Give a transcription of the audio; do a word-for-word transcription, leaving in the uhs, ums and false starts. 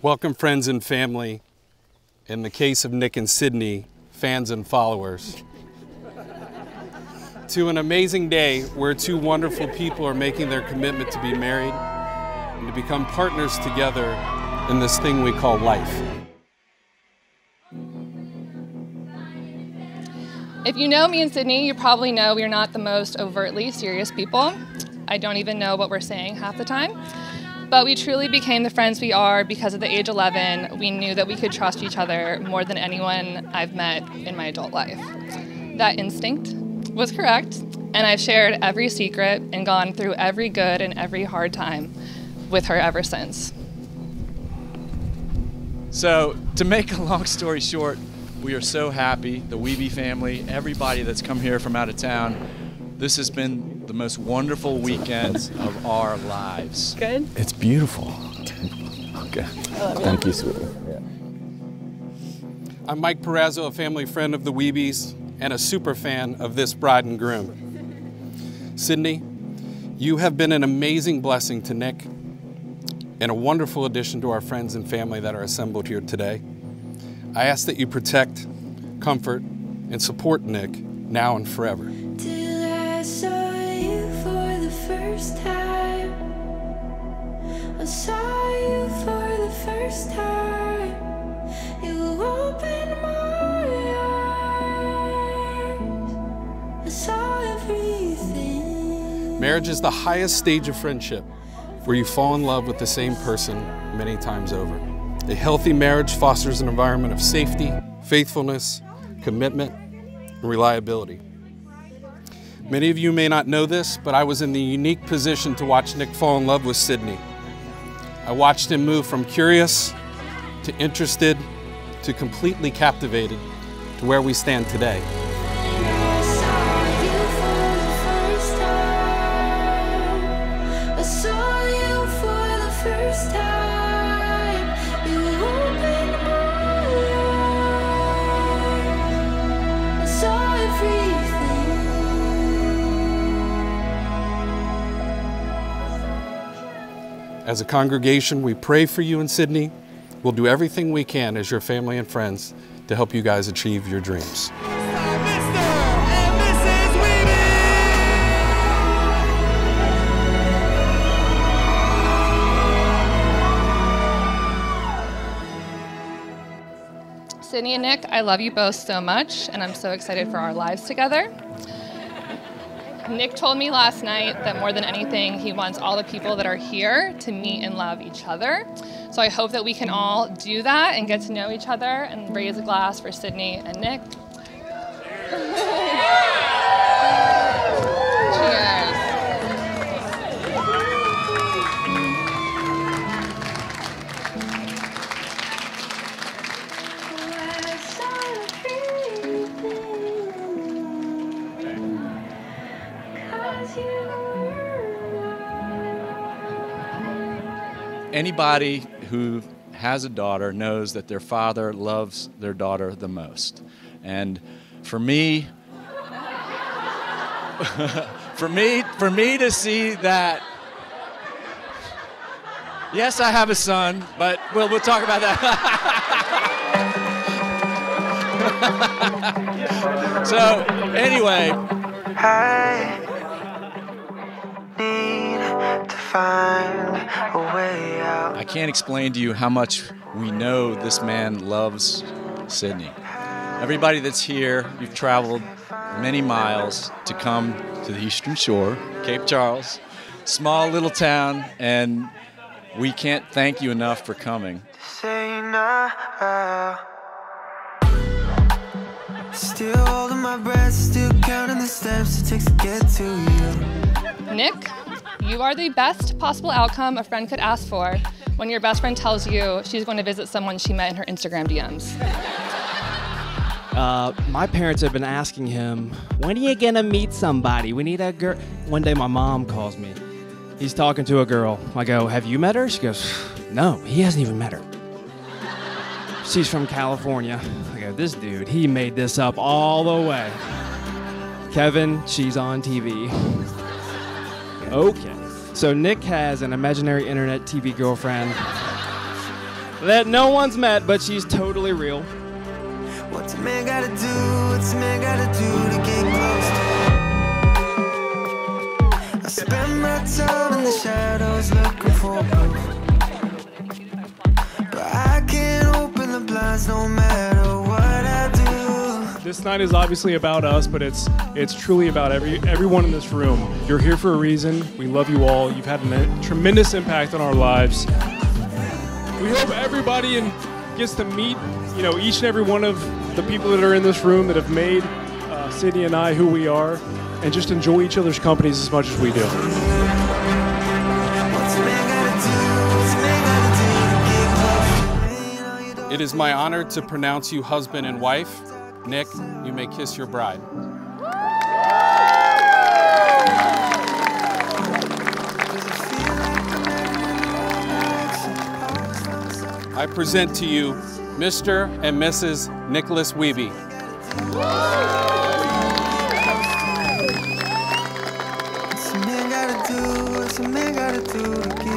Welcome, friends and family. In the case of Nick and Sydney, fans and followers. To an amazing day where two wonderful people are making their commitment to be married and to become partners together in this thing we call life. If you know me and Sydney, you probably know we are not the most overtly serious people. I don't even know what we're saying half the time. But we truly became the friends we are because at the age eleven, we knew that we could trust each other more than anyone I've met in my adult life. That instinct was correct, and I've shared every secret and gone through every good and every hard time with her ever since. So, to make a long story short, we are so happy, the Weeby family, everybody that's come here from out of town. This has been the most wonderful weekend of our lives. Good? It's beautiful. Okay. Thank you, sweetie. Yeah. I'm Mike Perazzo, a family friend of the Weebies and a super fan of this bride and groom. Sydney, you have been an amazing blessing to Nick and a wonderful addition to our friends and family that are assembled here today. I ask that you protect, comfort, and support Nick now and forever. Saw you for the first time. I saw you for the first time. You opened my eyes. I saw everything. Marriage is the highest stage of friendship, where you fall in love with the same person many times over. A healthy marriage fosters an environment of safety, faithfulness, commitment, and reliability. Many of you may not know this, but I was in the unique position to watch Nick fall in love with Sydney. I watched him move from curious, to interested, to completely captivated, to where we stand today. As a congregation, we pray for you in Sydney. We'll do everything we can as your family and friends to help you guys achieve your dreams. Sydney and Nick, I love you both so much, and I'm so excited for our lives together. Nick told me last night that more than anything, he wants all the people that are here to meet and love each other. So I hope that we can all do that and get to know each other and raise a glass for Sydney and Nick. Anybody who has a daughter knows that their father loves their daughter the most. And for me, for me, for me to see that, yes, I have a son, but we'll, we'll talk about that. So anyway. Hi. Find a way out. I can't explain to you how much we know this man loves Sydney. Everybody that's here, you've traveled many miles to come to the Eastern Shore, Cape Charles, small little town, and we can't thank you enough for coming. Say no. Still holding my breath, still counting the steps it takes to get to you. Nick? You are the best possible outcome a friend could ask for when your best friend tells you she's going to visit someone she met in her Instagram D Ms. Uh, my parents have been asking him, when are you gonna meet somebody? We need a girl. One day my mom calls me. He's talking to a girl. I go, have you met her? She goes, no, he hasn't even met her. She's from California. I go, this dude, he made this up all the way. Kevin, she's on T V. Okay. So Nick has an imaginary internet T V girlfriend that no one's met, but she's totally real. What's a man gotta do? What's a man gotta do to get close? I spend my time in the shadows looking for proof, but I can't open the blinds no matter what I do. This night is obviously about us, but it's it's truly about every everyone in this room. You're here for a reason. We love you all. You've had a tremendous impact on our lives. We hope everybody in, gets to meet, you know, each and every one of the people that are in this room that have made uh, Sydney and I who we are, and just enjoy each other's companies as much as we do. It is my honor to pronounce you husband and wife. Nick, you may kiss your bride. I present to you Mister and Missus Nicholas Wiebe. Woo!